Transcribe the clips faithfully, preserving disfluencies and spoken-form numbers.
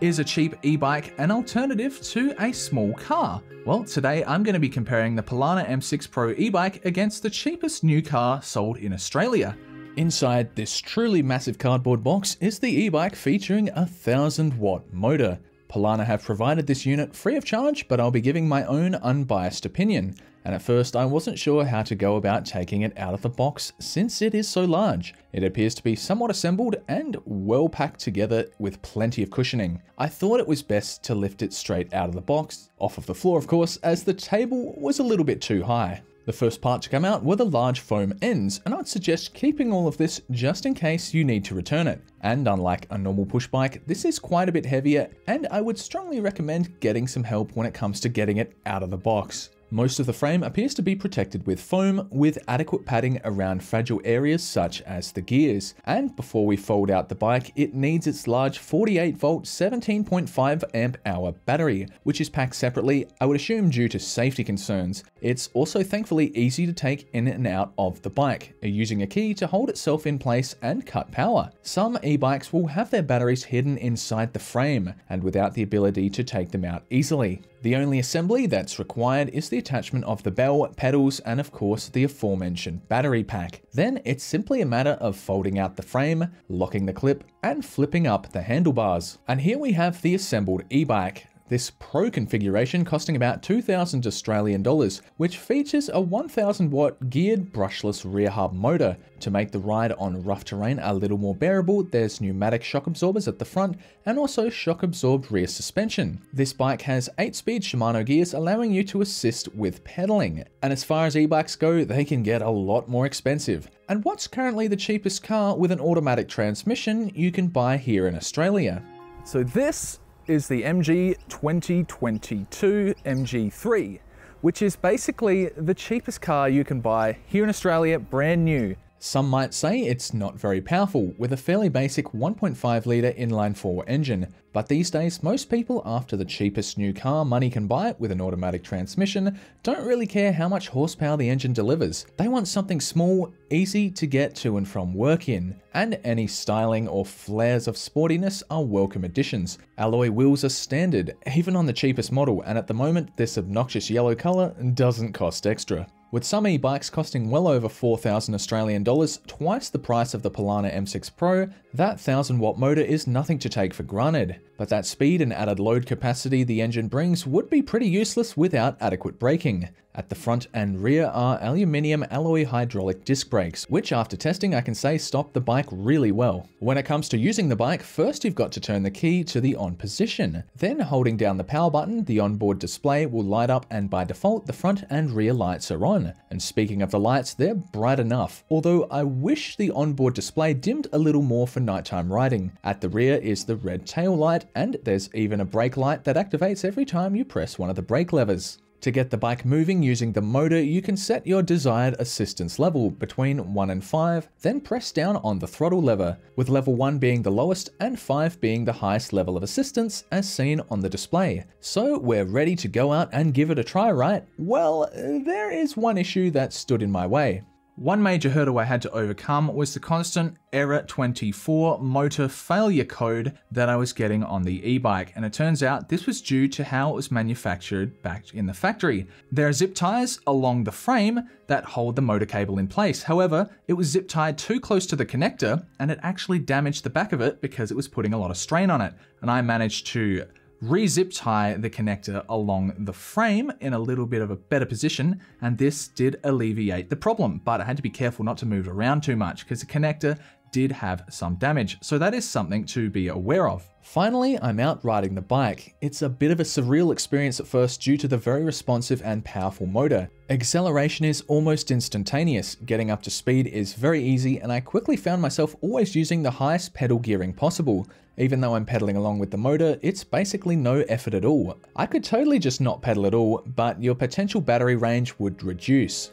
Is a cheap e-bike an alternative to a small car? Well, today I'm going to be comparing the Polarna M six Pro e-bike against the cheapest new car sold in Australia. Inside this truly massive cardboard box is the e-bike featuring a one thousand watt motor. Polarna have provided this unit free of charge, but I'll be giving my own unbiased opinion. And at first I wasn't sure how to go about taking it out of the box since it is so large. It appears to be somewhat assembled and well packed together with plenty of cushioning. I thought it was best to lift it straight out of the box, off of the floor of course, as the table was a little bit too high. The first part to come out were the large foam ends, and I'd suggest keeping all of this just in case you need to return it. And unlike a normal push bike, this is quite a bit heavier, and I would strongly recommend getting some help when it comes to getting it out of the box. Most of the frame appears to be protected with foam, with adequate padding around fragile areas such as the gears. And before we fold out the bike, it needs its large forty-eight volt seventeen point five amp hour battery, which is packed separately, I would assume due to safety concerns. It's also thankfully easy to take in and out of the bike, using a key to hold itself in place and cut power. Some e-bikes will have their batteries hidden inside the frame, and without the ability to take them out easily. The only assembly that's required is the attachment of the bell, pedals, and of course the aforementioned battery pack. Then it's simply a matter of folding out the frame, locking the clip, and flipping up the handlebars. And here we have the assembled e-bike. This Pro configuration costing about two thousand Australian dollars, which features a one thousand watt geared brushless rear hub motor. To make the ride on rough terrain a little more bearable, there's pneumatic shock absorbers at the front and also shock absorbed rear suspension. This bike has eight speed Shimano gears, allowing you to assist with pedaling. And as far as e-bikes go, they can get a lot more expensive. And what's currently the cheapest car with an automatic transmission you can buy here in Australia? So this is the M G twenty twenty-two M G three, which is basically the cheapest car you can buy here in Australia, brand new. Some might say it's not very powerful, with a fairly basic one point five litre inline four engine, but these days most people, after the cheapest new car money can buy with an automatic transmission, don't really care how much horsepower the engine delivers. They want something small, easy to get to and from work in, and any styling or flares of sportiness are welcome additions. Alloy wheels are standard, even on the cheapest model, and at the moment this obnoxious yellow colour doesn't cost extra. With some e-bikes costing well over four thousand Australian dollars, twice the price of the Polarna M six Pro, that one thousand watt motor is nothing to take for granted. But that speed and added load capacity the engine brings would be pretty useless without adequate braking. At the front and rear are aluminium alloy hydraulic disc brakes, which after testing I can say stop the bike really well. When it comes to using the bike, first you've got to turn the key to the on position. Then holding down the power button, the onboard display will light up, and by default the front and rear lights are on. And speaking of the lights, they're bright enough, although I wish the onboard display dimmed a little more for nighttime riding. At the rear is the red tail light, and there's even a brake light that activates every time you press one of the brake levers. To get the bike moving using the motor, you can set your desired assistance level between one and five, then press down on the throttle lever, with level one being the lowest and five being the highest level of assistance as seen on the display. So we're ready to go out and give it a try, right? Well, there is one issue that stood in my way. One major hurdle I had to overcome was the constant error twenty-four motor failure code that I was getting on the e-bike, and it turns out this was due to how it was manufactured back in the factory. There are zip ties along the frame that hold the motor cable in place. However, it was zip tied too close to the connector, and it actually damaged the back of it because it was putting a lot of strain on it. And I managed to re-zip tie the connector along the frame in a little bit of a better position, and this did alleviate the problem, but I had to be careful not to move around too much because the connector did have some damage, so that is something to be aware of. Finally, I'm out riding the bike. It's a bit of a surreal experience at first due to the very responsive and powerful motor. Acceleration is almost instantaneous, getting up to speed is very easy, and I quickly found myself always using the highest pedal gearing possible. Even though I'm pedaling along with the motor, it's basically no effort at all. I could totally just not pedal at all, but your potential battery range would reduce.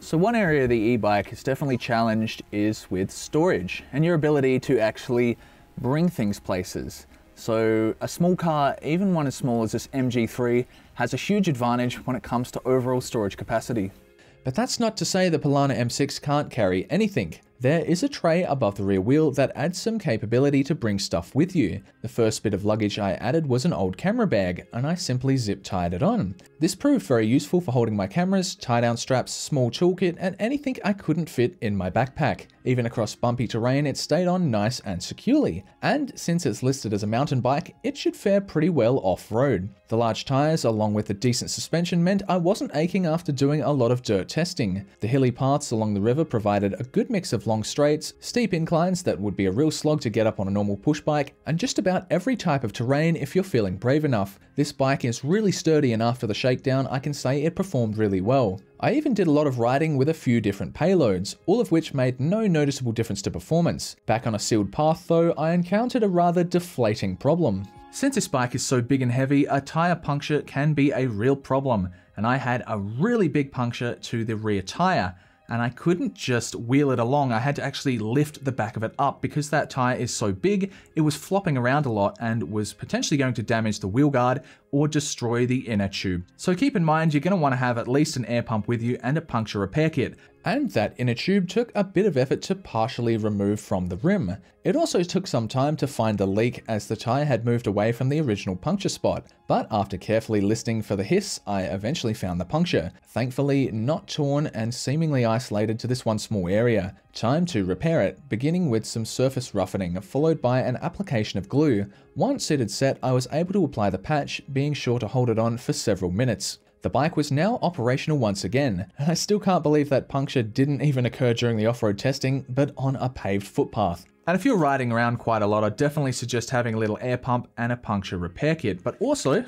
So one area the e-bike is definitely challenged is with storage and your ability to actually bring things places. So a small car, even one as small as this M G three, has a huge advantage when it comes to overall storage capacity. But that's not to say the Polarna M six can't carry anything. There is a tray above the rear wheel that adds some capability to bring stuff with you. The first bit of luggage I added was an old camera bag, and I simply zip tied it on. This proved very useful for holding my cameras, tie down straps, small toolkit, and anything I couldn't fit in my backpack. Even across bumpy terrain, it stayed on nice and securely, and since it's listed as a mountain bike, it should fare pretty well off-road. The large tires, along with a decent suspension, meant I wasn't aching after doing a lot of dirt testing. The hilly paths along the river provided a good mix of long straights, steep inclines that would be a real slog to get up on a normal push bike, and just about every type of terrain if you're feeling brave enough. This bike is really sturdy, and after the shakedown, I can say it performed really well. I even did a lot of riding with a few different payloads, all of which made no noticeable difference to performance. Back on a sealed path though, I encountered a rather deflating problem. Since this bike is so big and heavy, a tyre puncture can be a real problem, and I had a really big puncture to the rear tyre, and I couldn't just wheel it along. I had to actually lift the back of it up because that tyre is so big, it was flopping around a lot and was potentially going to damage the wheel guard or destroy the inner tube. So keep in mind, you're going to want to have at least an air pump with you and a puncture repair kit. And that inner tube took a bit of effort to partially remove from the rim. It also took some time to find the leak as the tyre had moved away from the original puncture spot, but after carefully listening for the hiss, I eventually found the puncture, thankfully not torn and seemingly isolated to this one small area. Time to repair it, beginning with some surface roughening, followed by an application of glue. Once it had set, I was able to apply the patch, being sure to hold it on for several minutes. The bike was now operational once again, and I still can't believe that puncture didn't even occur during the off-road testing, but on a paved footpath. And if you're riding around quite a lot, I definitely suggest having a little air pump and a puncture repair kit, but also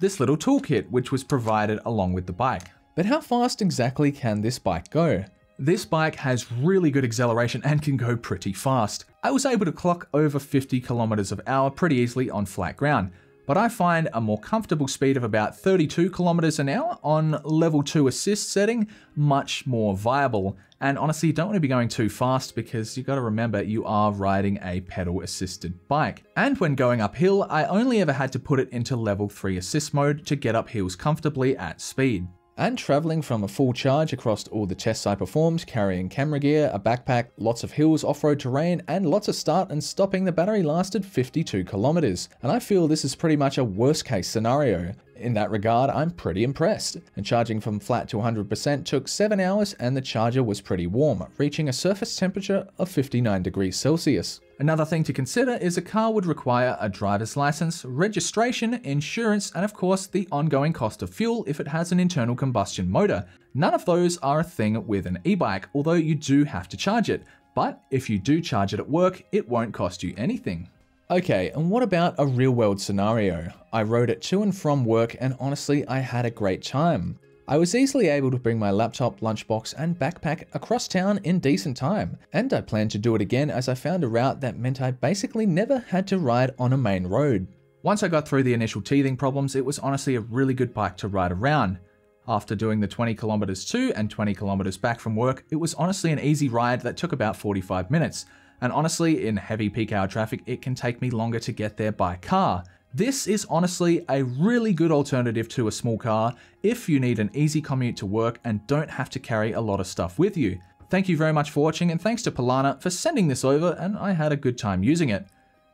this little toolkit, which was provided along with the bike. But how fast exactly can this bike go? This bike has really good acceleration and can go pretty fast. I was able to clock over fifty kilometers an hour pretty easily on flat ground, but I find a more comfortable speed of about thirty-two kilometers an hour on level two assist setting much more viable. And honestly, you don't want to be going too fast because you got to remember you are riding a pedal assisted bike. And when going uphill, I only ever had to put it into level three assist mode to get up hills comfortably at speed. And traveling from a full charge across all the tests I performed, carrying camera gear, a backpack, lots of hills, off-road terrain, and lots of start and stopping, the battery lasted fifty-two kilometers. And I feel this is pretty much a worst-case scenario. In that regard, I'm pretty impressed. And charging from flat to one hundred percent took seven hours, and the charger was pretty warm, reaching a surface temperature of fifty-nine degrees Celsius. Another thing to consider is a car would require a driver's license, registration, insurance, and of course the ongoing cost of fuel if it has an internal combustion motor. None of those are a thing with an e-bike, although you do have to charge it. But if you do charge it at work, it won't cost you anything. Okay, and what about a real-world scenario? I rode it to and from work, and honestly, I had a great time. I was easily able to bring my laptop, lunchbox, and backpack across town in decent time, and I planned to do it again as I found a route that meant I basically never had to ride on a main road. Once I got through the initial teething problems, it was honestly a really good bike to ride around. After doing the twenty kilometers to and twenty kilometers back from work, it was honestly an easy ride that took about forty-five minutes. And honestly, in heavy peak hour traffic, it can take me longer to get there by car. This is honestly a really good alternative to a small car if you need an easy commute to work and don't have to carry a lot of stuff with you. Thank you very much for watching, and thanks to Polarna for sending this over, and I had a good time using it.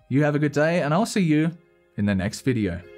You have a good day, and I'll see you in the next video.